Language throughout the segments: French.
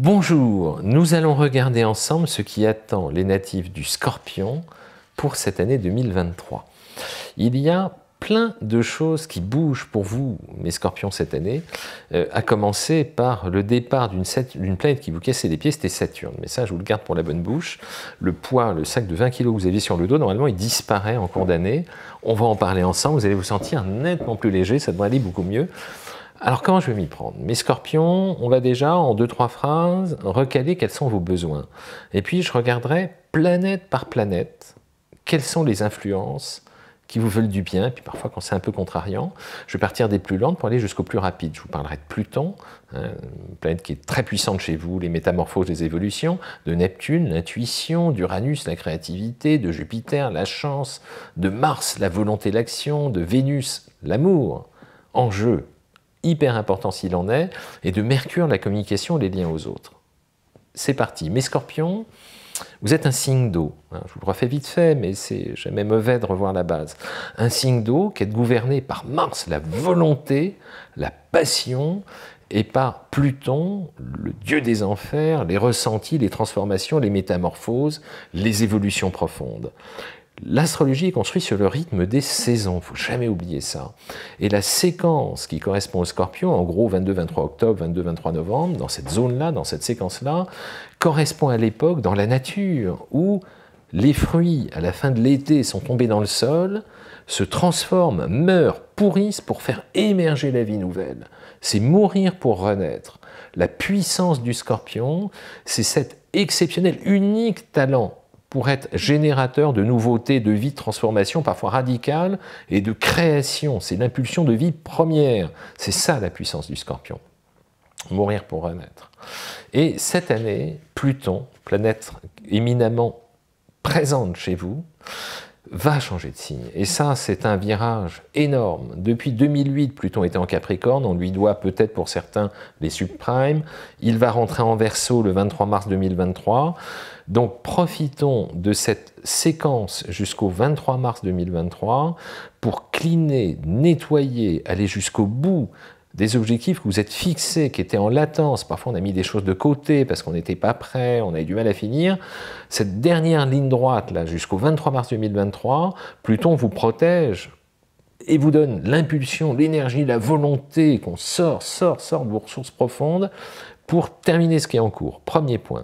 Bonjour, nous allons regarder ensemble ce qui attend les natifs du Scorpion pour cette année 2023. Il y a plein de choses qui bougent pour vous, mes Scorpions, cette année, à commencer par le départ d'une planète qui vous cassait les pieds, c'était Saturne. Mais ça, je vous le garde pour la bonne bouche. Le poids, le sac de 20 kg que vous aviez sur le dos, normalement, il disparaît en cours d'année. On va en parler ensemble, vous allez vous sentir nettement plus léger, ça devrait aller beaucoup mieux. Alors, comment je vais m'y prendre? Mes Scorpions, on va déjà, en 2-3 phrases, recaler quels sont vos besoins. Et puis, je regarderai planète par planète, quelles sont les influences qui vous veulent du bien, et puis parfois, quand c'est un peu contrariant, je vais partir des plus lentes pour aller jusqu'aux plus rapides. Je vous parlerai de Pluton, une planète qui est très puissante chez vous, les métamorphoses, les évolutions, de Neptune, l'intuition, d'Uranus, la créativité, de Jupiter, la chance, de Mars, la volonté, l'action, de Vénus, l'amour, en jeu, hyper important s'il en est, et de Mercure, la communication, les liens aux autres. C'est parti. Mes Scorpions, vous êtes un signe d'eau. Je vous le refais vite fait, mais c'est jamais mauvais de revoir la base. Un signe d'eau qui est gouverné par Mars, la volonté, la passion, et par Pluton, le dieu des enfers, les ressentis, les transformations, les métamorphoses, les évolutions profondes. L'astrologie est construite sur le rythme des saisons, il ne faut jamais oublier ça. Et la séquence qui correspond au Scorpion, en gros 22-23 octobre, 22-23 novembre, dans cette zone-là, dans cette séquence-là, correspond à l'époque dans la nature, où les fruits, à la fin de l'été, sont tombés dans le sol, se transforment, meurent, pourrissent pour faire émerger la vie nouvelle. C'est mourir pour renaître. La puissance du Scorpion, c'est cet exceptionnel, unique talent pour être générateur de nouveautés, de vie, de transformation, parfois radicale, et de création. C'est l'impulsion de vie première. C'est ça la puissance du Scorpion. Mourir pour renaître. Et cette année, Pluton, planète éminemment présente chez vous, va changer de signe. Et ça, c'est un virage énorme. Depuis 2008, Pluton était en Capricorne, on lui doit peut-être pour certains les subprimes. Il va rentrer en Verseau le 23 mars 2023. Donc profitons de cette séquence jusqu'au 23 mars 2023 pour cliner, nettoyer, aller jusqu'au bout des objectifs que vous êtes fixés, qui étaient en latence. Parfois, on a mis des choses de côté parce qu'on n'était pas prêt, on a eu du mal à finir. Cette dernière ligne droite, là, jusqu'au 23 mars 2023, Pluton vous protège et vous donne l'impulsion, l'énergie, la volonté qu'on sort de vos ressources profondes pour terminer ce qui est en cours. Premier point.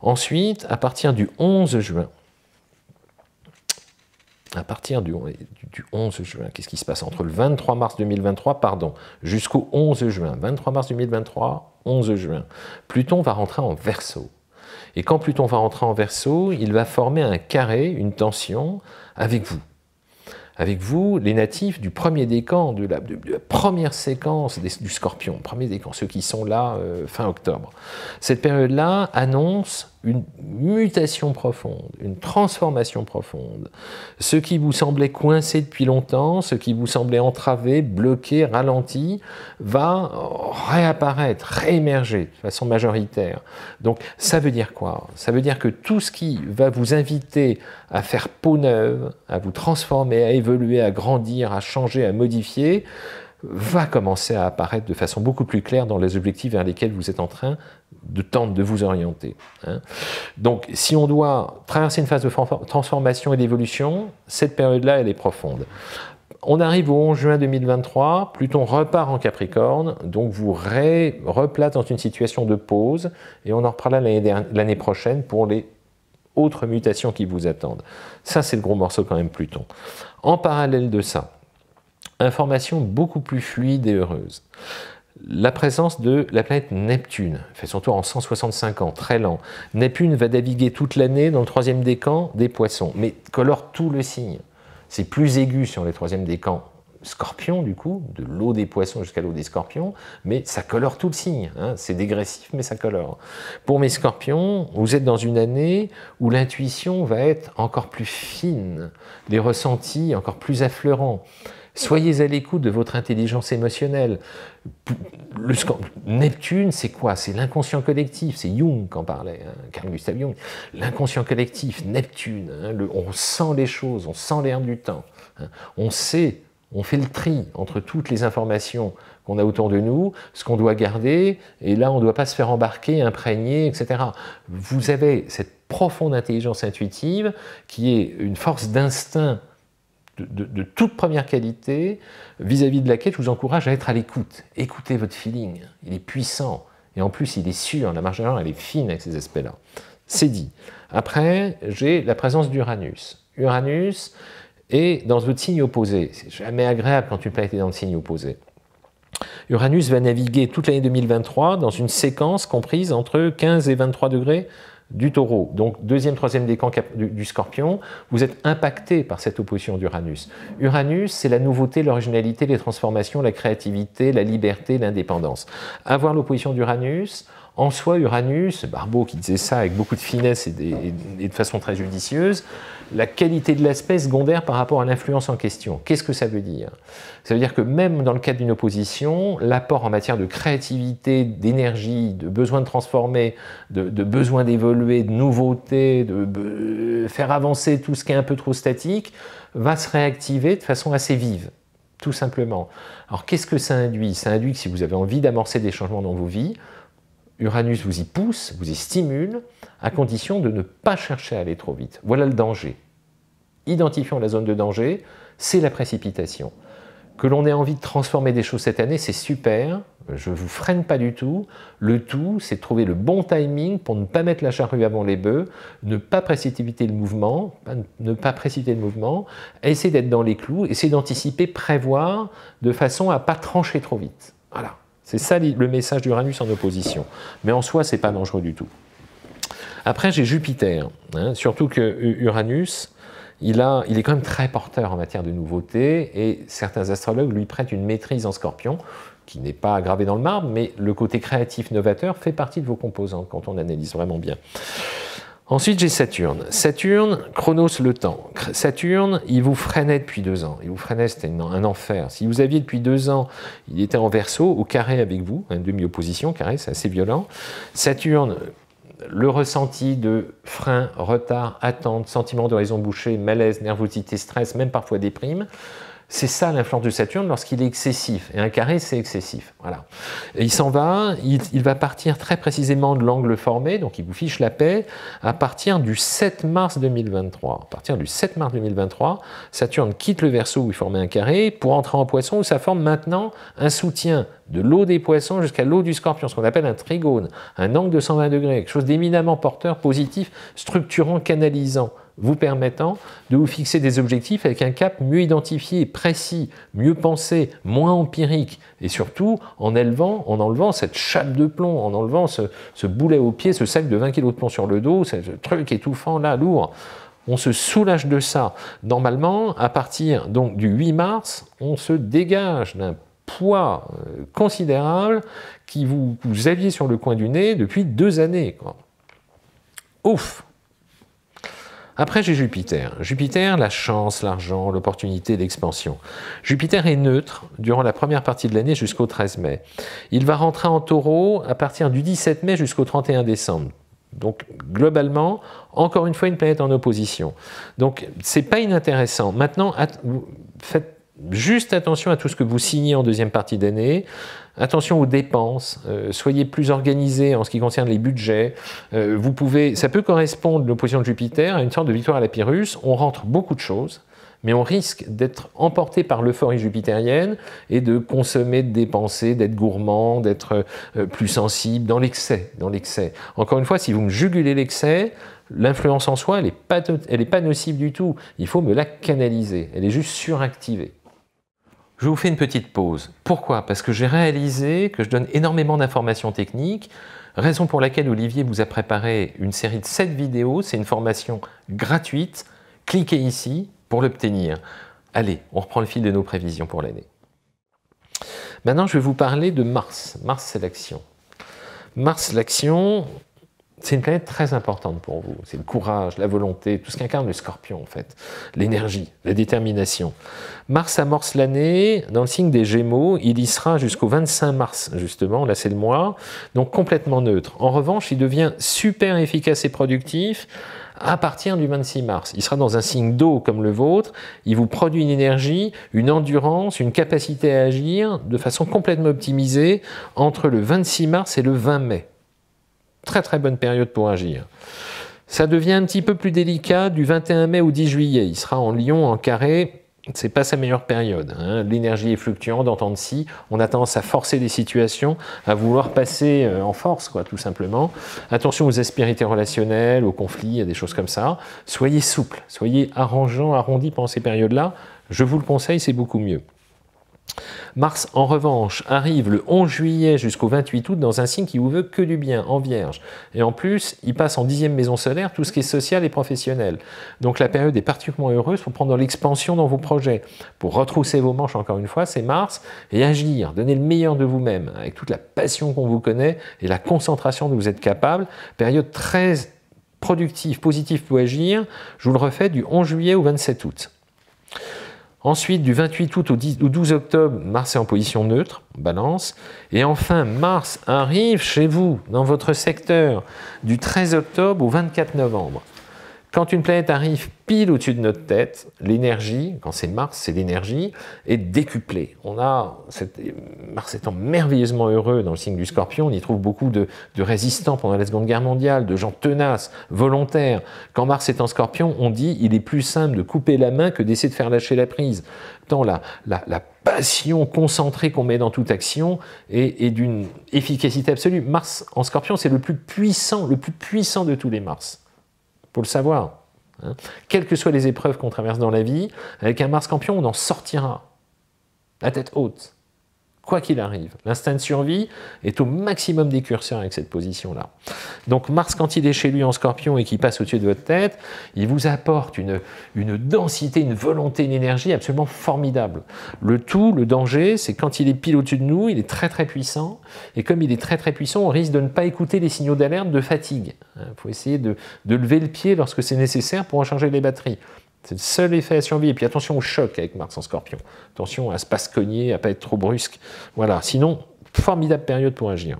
Ensuite, à partir du 11 juin, qu'est-ce qui se passe entre le 23 mars 2023, pardon, jusqu'au 11 juin, 23 mars 2023, 11 juin, Pluton va rentrer en Verseau. Et quand Pluton va rentrer en Verseau, il va former un carré, une tension, avec vous. Avec vous, les natifs du premier décan, de la première séquence du Scorpion, premier décan, ceux qui sont là fin octobre. Cette période-là annonce une mutation profonde, une transformation profonde. Ce qui vous semblait coincé depuis longtemps, ce qui vous semblait entravé, bloqué, ralenti, va réapparaître, réémerger de façon majoritaire. Donc ça veut dire quoi? Ça veut dire que tout ce qui va vous inviter à faire peau neuve, à vous transformer, à évoluer, à grandir, à changer, à modifier, va commencer à apparaître de façon beaucoup plus claire dans les objectifs vers lesquels vous êtes en train de tenter de vous orienter. Donc, si on doit traverser une phase de transformation et d'évolution, cette période-là, elle est profonde. On arrive au 11 juin 2023, Pluton repart en Capricorne, donc vous replate dans une situation de pause, et on en reparlera l'année prochaine pour les autres mutations qui vous attendent. Ça, c'est le gros morceau quand même, Pluton. En parallèle de ça, information beaucoup plus fluide et heureuse. La présence de la planète Neptune fait son tour en 165 ans, très lent. Neptune va naviguer toute l'année dans le troisième décan des Poissons, mais colore tout le signe. C'est plus aigu sur les troisième décan Scorpion, du coup, de l'eau des Poissons jusqu'à l'eau des Scorpions, mais ça colore tout le signe. C'est dégressif, mais ça colore. Pour mes Scorpions, vous êtes dans une année où l'intuition va être encore plus fine, les ressentis encore plus affleurants. Soyez à l'écoute de votre intelligence émotionnelle. Neptune, c'est quoi? C'est l'inconscient collectif, c'est Jung qui en parlait, Carl Gustav Jung. L'inconscient collectif, Neptune, on sent les choses, on sent l'air du temps, on sait On fait le tri entre toutes les informations qu'on a autour de nous, ce qu'on doit garder, et là on ne doit pas se faire embarquer, imprégner, etc. Vous avez cette profonde intelligence intuitive qui est une force d'instinct de toute première qualité, vis-à-vis de laquelle je vous encourage à être à l'écoute. Écoutez votre feeling, il est puissant, et en plus il est sûr, la marge d'erreur elle est fine avec ces aspects-là. C'est dit. Après, j'ai la présence d'Uranus. Uranus est dans votre signe opposé. C'est jamais agréable quand une planète est dans le signe opposé. Uranus va naviguer toute l'année 2023 dans une séquence comprise entre 15 et 23 degrés du Taureau. Donc, deuxième, troisième décan du Scorpion, vous êtes impacté par cette opposition d'Uranus. Uranus, c'est la nouveauté, l'originalité, les transformations, la créativité, la liberté, l'indépendance. Avoir l'opposition d'Uranus, en soi, Uranus, Barbeau qui disait ça avec beaucoup de finesse et de façon très judicieuse, la qualité de l'aspect secondaire par rapport à l'influence en question. Qu'est-ce que ça veut dire? Ça veut dire que même dans le cadre d'une opposition, l'apport en matière de créativité, d'énergie, de besoin de transformer, de besoin d'évoluer, de nouveauté, de faire avancer tout ce qui est un peu trop statique, va se réactiver de façon assez vive. Tout simplement. Alors qu'est-ce que ça induit? Ça induit que si vous avez envie d'amorcer des changements dans vos vies, Uranus vous y pousse, vous y stimule, à condition de ne pas chercher à aller trop vite. Voilà le danger. Identifions la zone de danger, c'est la précipitation. Que l'on ait envie de transformer des choses cette année, c'est super, je ne vous freine pas du tout. Le tout, c'est de trouver le bon timing pour ne pas mettre la charrue avant les bœufs, ne pas précipiter le mouvement, essayer d'être dans les clous, essayer d'anticiper, prévoir, de façon à ne pas trancher trop vite. Voilà. C'est ça le message d'Uranus en opposition. Mais en soi, ce n'est pas dangereux du tout. Après, j'ai Jupiter. Hein, surtout que Uranus, il est quand même très porteur en matière de nouveautés, et certains astrologues lui prêtent une maîtrise en Scorpion, qui n'est pas gravée dans le marbre, mais le côté créatif novateur fait partie de vos composantes, quand on analyse vraiment bien. Ensuite, j'ai Saturne. Saturne, chronos le temps. Saturne, il vous freinait depuis 2 ans. Il vous freinait, c'était un enfer. Si vous aviez depuis 2 ans, il était en Verseau, au carré avec vous, une demi-opposition, carré, c'est assez violent. Saturne, le ressenti de frein, retard, attente, sentiment d'horizon bouché, malaise, nervosité, stress, même parfois déprime. C'est ça l'influence de Saturne lorsqu'il est excessif. Et un carré, c'est excessif. Voilà. Et il s'en va, il va partir très précisément de l'angle formé, donc il vous fiche la paix, à partir du 7 mars 2023. À partir du 7 mars 2023, Saturne quitte le Verseau où il formait un carré pour entrer en Poissons où ça forme maintenant un soutien de l'eau des Poissons jusqu'à l'eau du Scorpion, ce qu'on appelle un trigone, un angle de 120 degrés, quelque chose d'éminemment porteur, positif, structurant, canalisant, vous permettant de vous fixer des objectifs avec un cap mieux identifié, précis, mieux pensé, moins empirique, et surtout en enlevant cette chape de plomb, en enlevant ce boulet au pied, ce sac de 20 kg de plomb sur le dos, ce truc étouffant là, lourd. On se soulage de ça. Normalement, à partir donc du 8 mars, on se dégage d'un poids considérable qui vous aviez sur le coin du nez depuis 2 années. Quoi. Ouf! Après, j'ai Jupiter. Jupiter, la chance, l'argent, l'opportunité, l'expansion. Jupiter est neutre durant la première partie de l'année jusqu'au 13 mai. Il va rentrer en Taureau à partir du 17 mai jusqu'au 31 décembre. Donc, globalement, encore une fois, une planète en opposition. Donc, c'est pas inintéressant. Maintenant, faites juste attention à tout ce que vous signez en deuxième partie d'année, attention aux dépenses, soyez plus organisés en ce qui concerne les budgets, ça peut correspondre, l'opposition de Jupiter, à une sorte de victoire à la Pyrrhus, on rentre beaucoup de choses, mais on risque d'être emporté par l'euphorie jupitérienne et de consommer, de dépenser, d'être gourmand, d'être plus sensible, dans l'excès. Encore une fois, si vous me jugulez l'excès, l'influence en soi, elle n'est pas nocive du tout, il faut me la canaliser, elle est juste suractivée. Je vous fais une petite pause. Pourquoi? Parce que j'ai réalisé que je donne énormément d'informations techniques, raison pour laquelle Olivier vous a préparé une série de 7 vidéos, c'est une formation gratuite, cliquez ici pour l'obtenir. Allez, on reprend le fil de nos prévisions pour l'année. Maintenant, je vais vous parler de Mars. Mars, c'est l'action. Mars, l'action, c'est une planète très importante pour vous. C'est le courage, la volonté, tout ce qu'incarne le Scorpion, en fait. L'énergie, la détermination. Mars amorce l'année dans le signe des Gémeaux. Il y sera jusqu'au 25 mars, justement. Là, c'est le mois. Donc, complètement neutre. En revanche, il devient super efficace et productif à partir du 26 mars. Il sera dans un signe d'eau comme le vôtre, il vous produit une énergie, une endurance, une capacité à agir de façon complètement optimisée entre le 26 mars et le 20 mai. Très très bonne période pour agir. Ça devient un petit peu plus délicat du 21 mai au 10 juillet. Il sera en Lion, en carré, c'est pas sa meilleure période, hein. L'énergie est fluctuante, en temps de scie, on a tendance à forcer des situations, à vouloir passer en force, quoi, tout simplement. Attention aux aspérités relationnelles, aux conflits, à des choses comme ça. Soyez souple, soyez arrangeant, arrondi pendant ces périodes-là. Je vous le conseille, c'est beaucoup mieux. Mars, en revanche, arrive le 11 juillet jusqu'au 28 août dans un signe qui vous veut que du bien, en Vierge. Et en plus, il passe en 10e maison solaire, tout ce qui est social et professionnel. Donc la période est particulièrement heureuse pour prendre l'expansion dans vos projets, pour retrousser vos manches, encore une fois, c'est Mars, et agir, donner le meilleur de vous-même, avec toute la passion qu'on vous connaît et la concentration dont vous êtes capable. Période très productive, positive pour agir, je vous le refais, du 11 juillet au 27 août. Ensuite, du 28 août au 12 octobre, Mars est en position neutre, Balance. Et enfin, Mars arrive chez vous, dans votre secteur, du 13 octobre au 24 novembre. Quand une planète arrive pile au-dessus de notre tête, l'énergie, quand c'est Mars, c'est l'énergie, est décuplée. On a, Mars étant merveilleusement heureux dans le signe du Scorpion, on y trouve beaucoup de résistants pendant la Seconde Guerre mondiale, de gens tenaces, volontaires. Quand Mars est en Scorpion, on dit il est plus simple de couper la main que d'essayer de faire lâcher la prise. Tant la passion concentrée qu'on met dans toute action est d'une efficacité absolue. Mars en Scorpion, c'est le plus puissant de tous les Mars. Faut le savoir, hein. Quelles que soient les épreuves qu'on traverse dans la vie, avec un Mars Scorpion, on en sortira, la tête haute, quoi qu'il arrive. L'instinct de survie est au maximum des curseurs avec cette position-là. Donc Mars, quand il est chez lui en Scorpion et qu'il passe au-dessus de votre tête, il vous apporte une densité, une volonté, une énergie absolument formidable. Le tout, le danger, c'est quand il est pile au-dessus de nous, il est très très puissant, et comme il est très très puissant, on risque de ne pas écouter les signaux d'alerte de fatigue. Il faut essayer de lever le pied lorsque c'est nécessaire pour recharger les batteries. C'est le seul effet à survie. Et puis attention au choc avec Mars en Scorpion. Attention à se pas se cogner, à ne pas être trop brusque. Voilà, sinon, formidable période pour agir.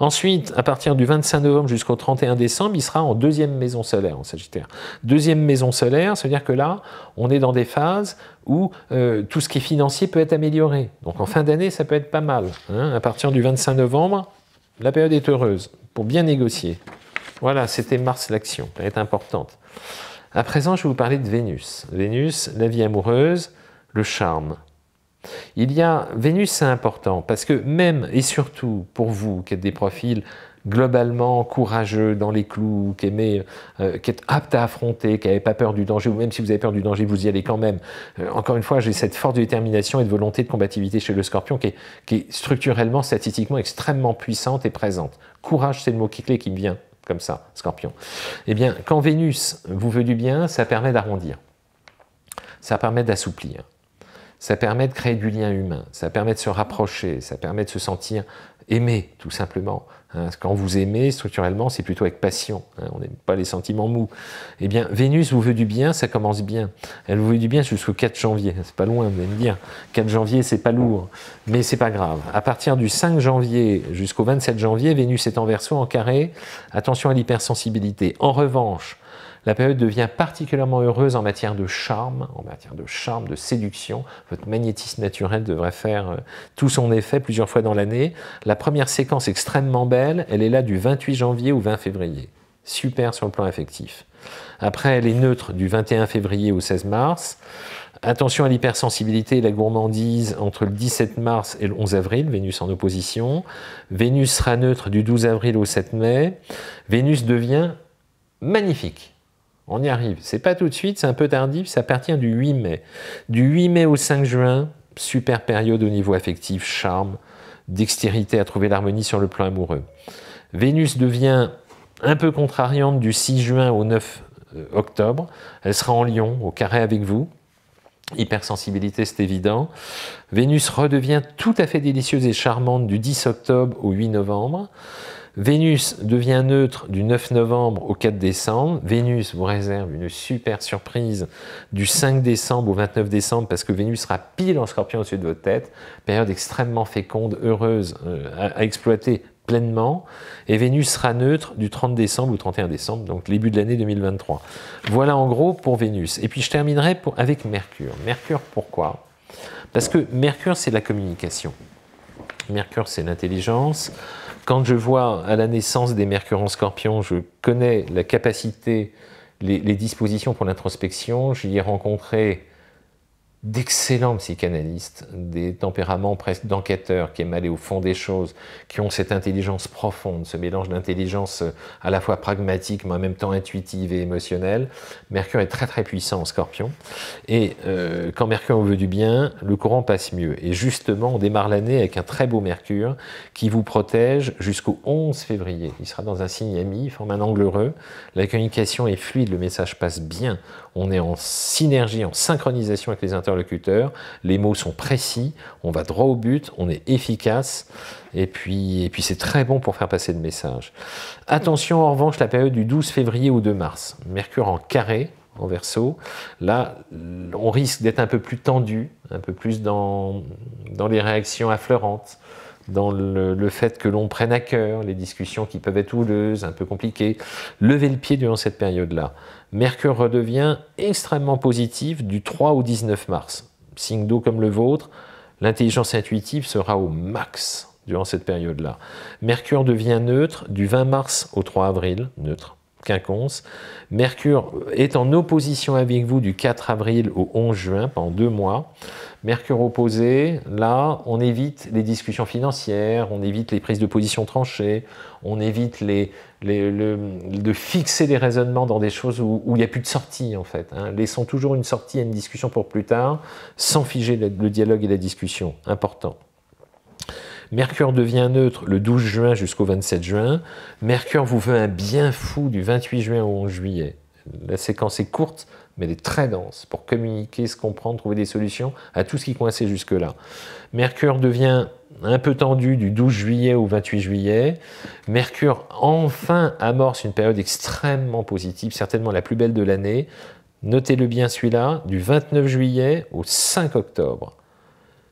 Ensuite, à partir du 25 novembre jusqu'au 31 décembre, il sera en deuxième maison solaire, en Sagittaire. Deuxième maison solaire, ça veut dire que là, on est dans des phases où tout ce qui est financier peut être amélioré. Donc en fin d'année, ça peut être pas mal, hein. À partir du 25 novembre, la période est heureuse pour bien négocier. Voilà, c'était Mars l'action, planète importante. À présent, je vais vous parler de Vénus. Vénus, la vie amoureuse, le charme. Il y a... Vénus, c'est important, parce que même et surtout pour vous qui êtes des profils globalement courageux, dans les clous, qui êtes aptes à affronter, qui n'avez pas peur du danger, ou même si vous avez peur du danger, vous y allez quand même. Encore une fois, j'ai cette force de détermination et de volonté de combativité chez le Scorpion qui est structurellement, statistiquement extrêmement puissante et présente. Courage, c'est le mot clé qui me vient. Comme ça, Scorpion. Eh bien, quand Vénus vous veut du bien, ça permet d'arrondir, ça permet d'assouplir, ça permet de créer du lien humain, ça permet de se rapprocher, ça permet de se sentir aimé, tout simplement. Quand vous aimez, structurellement, c'est plutôt avec passion, on n'aime pas les sentiments mous. Eh bien, Vénus vous veut du bien, ça commence bien. Elle vous veut du bien jusqu'au 4 janvier, c'est pas loin, vous allez me dire. 4 janvier, c'est pas lourd, mais c'est pas grave. À partir du 5 janvier jusqu'au 27 janvier, Vénus est en Verseau, en carré, attention à l'hypersensibilité. En revanche, la période devient particulièrement heureuse en matière de charme, de séduction. Votre magnétisme naturel devrait faire tout son effet plusieurs fois dans l'année. La première séquence extrêmement belle, elle est là du 28 janvier au 20 février. Super sur le plan affectif. Après, elle est neutre du 21 février au 16 mars. Attention à l'hypersensibilité et la gourmandise entre le 17 mars et le 11 avril, Vénus en opposition. Vénus sera neutre du 12 avril au 7 mai. Vénus devient magnifique. On y arrive, c'est pas tout de suite, c'est un peu tardif, ça appartient du 8 mai. Du 8 mai au 5 juin, super période au niveau affectif, charme, dextérité à trouver l'harmonie sur le plan amoureux. Vénus devient un peu contrariante du 6 juin au 9 octobre, elle sera en Lion, au carré avec vous. Hypersensibilité, c'est évident. Vénus redevient tout à fait délicieuse et charmante du 10 octobre au 8 novembre. Vénus devient neutre du 9 novembre au 4 décembre. Vénus vous réserve une super surprise du 5 décembre au 29 décembre parce que Vénus sera pile en Scorpion au-dessus de votre tête. Période extrêmement féconde, heureuse, à exploiter pleinement, et Vénus sera neutre du 30 décembre au 31 décembre, donc début de l'année 2023. Voilà en gros pour Vénus. Et puis je terminerai avec Mercure. Mercure, pourquoi? Parce que Mercure, c'est la communication. Mercure, c'est l'intelligence. Quand je vois à la naissance des Mercure en Scorpion, je connais la capacité, les dispositions pour l'introspection. J'y ai rencontré d'excellents psychanalystes, des tempéraments presque d'enquêteurs qui aiment aller au fond des choses, qui ont cette intelligence profonde, ce mélange d'intelligence à la fois pragmatique, mais en même temps intuitive et émotionnelle. Mercure est très très puissant en Scorpion, et quand Mercure vous veut du bien, le courant passe mieux. Et justement, on démarre l'année avec un très beau Mercure qui vous protège jusqu'au 11 février. Il sera dans un signe ami, il forme un angle heureux, la communication est fluide, le message passe bien, on est en synergie, en synchronisation avec les interlocuteurs. Les mots sont précis, on va droit au but, on est efficace, et puis c'est très bon pour faire passer le message. Attention en revanche, la période du 12 février au 2 mars, Mercure en carré, en Verseau, là on risque d'être un peu plus tendu, un peu plus dans les réactions affleurantes, dans le fait que l'on prenne à cœur les discussions qui peuvent être houleuses, un peu compliquées. Levez le pied durant cette période-là. Mercure redevient extrêmement positif du 3 au 19 mars. Signe d'eau comme le vôtre, l'intelligence intuitive sera au max durant cette période-là. Mercure devient neutre du 20 mars au 3 avril, neutre, quinconce. Mercure est en opposition avec vous du 4 avril au 11 juin, pendant 2 mois. Mercure opposé, là, on évite les discussions financières, on évite les prises de position tranchées, on évite de fixer des raisonnements dans des choses où il n'y a plus de sortie, en fait. Hein. Laissons toujours une sortie et une discussion pour plus tard, sans figer le dialogue et la discussion. Important. Mercure devient neutre le 12 juin jusqu'au 27 juin. Mercure vous veut un bien fou du 28 juin au 11 juillet. La séquence est courte, mais elle est très dense pour communiquer, se comprendre, trouver des solutions à tout ce qui coinçait jusque-là. Mercure devient un peu tendu du 12 juillet au 28 juillet. Mercure enfin amorce une période extrêmement positive, certainement la plus belle de l'année. Notez-le bien celui-là, du 29 juillet au 5 octobre.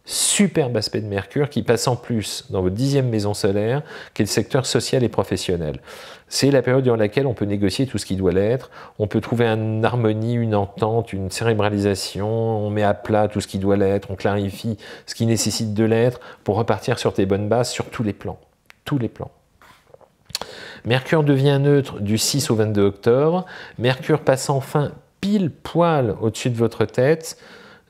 Superbe aspect de Mercure qui passe en plus dans votre 10e maison solaire, qui est le secteur social et professionnel. C'est la période durant laquelle on peut négocier tout ce qui doit l'être, on peut trouver une harmonie, une entente, une cérébralisation, on met à plat tout ce qui doit l'être, on clarifie ce qui nécessite de l'être pour repartir sur tes bonnes bases, sur tous les plans. Tous les plans. Mercure devient neutre du 6 au 22 octobre, Mercure passe enfin pile poil au-dessus de votre tête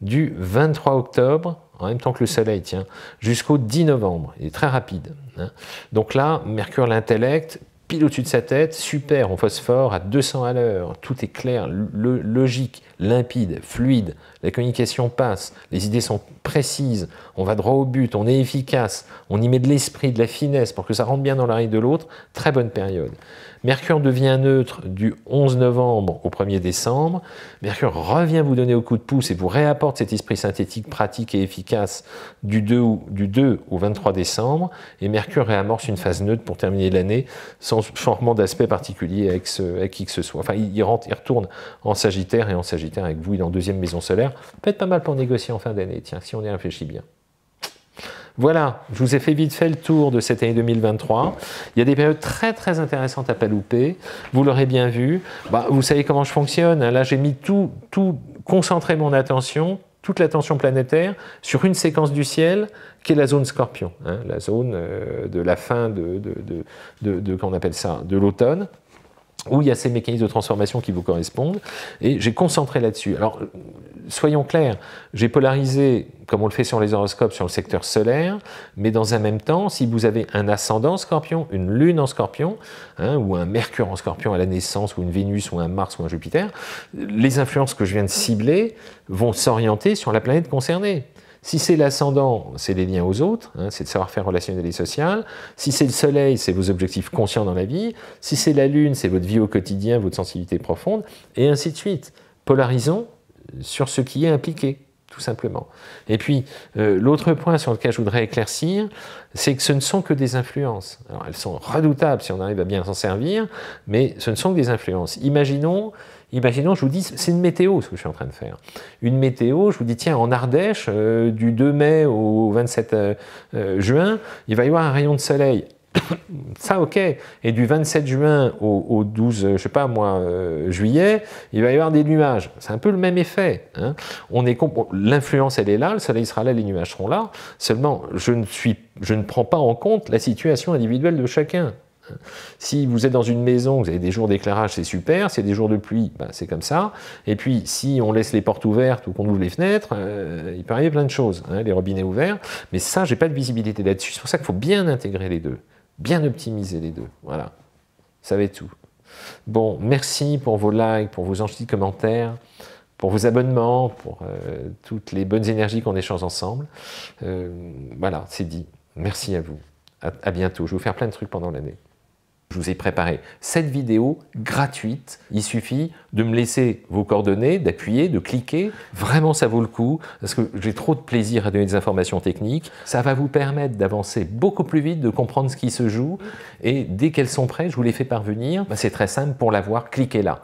du 23 octobre, en même temps que le soleil, tiens, jusqu'au 10 novembre. Il est très rapide. Hein. Donc là, Mercure, l'intellect, pile au-dessus de sa tête, super, on phosphore à 200 à l'heure, tout est clair, logique, limpide, fluide, la communication passe, les idées sont précises, on va droit au but, on est efficace, on y met de l'esprit, de la finesse pour que ça rentre bien dans l'oreille de l'autre, très bonne période. Mercure devient neutre du 11 novembre au 1er décembre, Mercure revient vous donner au coup de pouce et vous réapporte cet esprit synthétique, pratique et efficace du 2 au 23 décembre, et Mercure réamorce une phase neutre pour terminer l'année, sans changement d'aspect particulier avec qui que ce soit. Enfin, il retourne en Sagittaire, et en Sagittaire avec vous, il est en 2e maison solaire. Peut-être pas mal pour négocier en fin d'année, tiens, si on y réfléchit bien. Voilà, je vous ai fait vite fait le tour de cette année 2023. Il y a des périodes très très intéressantes à pas louper, vous l'aurez bien vu. Bah, vous savez comment je fonctionne, hein. Là j'ai mis tout concentré mon attention, toute l'attention planétaire sur une séquence du ciel qui est la zone Scorpion, hein, la zone de la fin de l'automne, où il y a ces mécanismes de transformation qui vous correspondent, et j'ai concentré là-dessus. Alors, soyons clairs, j'ai polarisé, comme on le fait sur les horoscopes, sur le secteur solaire, mais dans un même temps, si vous avez un ascendant en Scorpion, une lune en Scorpion, hein, ou un Mercure en Scorpion à la naissance, ou une Vénus, ou un Mars, ou un Jupiter, les influences que je viens de cibler vont s'orienter sur la planète concernée. Si c'est l'ascendant, c'est les liens aux autres, hein, c'est le savoir-faire relationnel et social. Si c'est le soleil, c'est vos objectifs conscients dans la vie. Si c'est la lune, c'est votre vie au quotidien, votre sensibilité profonde, et ainsi de suite. Polarisons sur ce qui est impliqué, tout simplement. Et puis, l'autre point sur lequel je voudrais éclaircir, c'est que ce ne sont que des influences. Alors, elles sont redoutables si on arrive à bien s'en servir, mais ce ne sont que des influences. Imaginons, je vous dis, c'est une météo ce que je suis en train de faire. Une météo, je vous dis, tiens, en Ardèche, du 2 mai au 27 juin, il va y avoir un rayon de soleil Ça, ok. Et du 27 juin au 12, je sais pas moi, juillet, il va y avoir des nuages. C'est un peu le même effet. Hein. L'influence, elle est là, le soleil sera là, les nuages seront là. Seulement, je ne prends pas en compte la situation individuelle de chacun. Si vous êtes dans une maison, vous avez des jours d'éclairage, c'est super. Si des jours de pluie, ben, c'est comme ça. Et puis, si on laisse les portes ouvertes ou qu'on ouvre les fenêtres, il peut arriver plein de choses. Hein, les robinets ouverts. Mais ça, j'ai pas de visibilité là-dessus. C'est pour ça qu'il faut bien intégrer les deux. Bien optimiser les deux. Voilà. Ça va être tout. Bon, merci pour vos likes, pour vos gentils commentaires, pour vos abonnements, pour toutes les bonnes énergies qu'on échange ensemble. Voilà, c'est dit. Merci à vous. À bientôt. Je vais vous faire plein de trucs pendant l'année. Je vous ai préparé cette vidéo gratuite. Il suffit de me laisser vos coordonnées, d'appuyer, de cliquer. Vraiment, ça vaut le coup parce que j'ai trop de plaisir à donner des informations techniques. Ça va vous permettre d'avancer beaucoup plus vite, de comprendre ce qui se joue. Et dès qu'elles sont prêtes, je vous les fais parvenir. C'est très simple pour l'avoir. Cliquez là.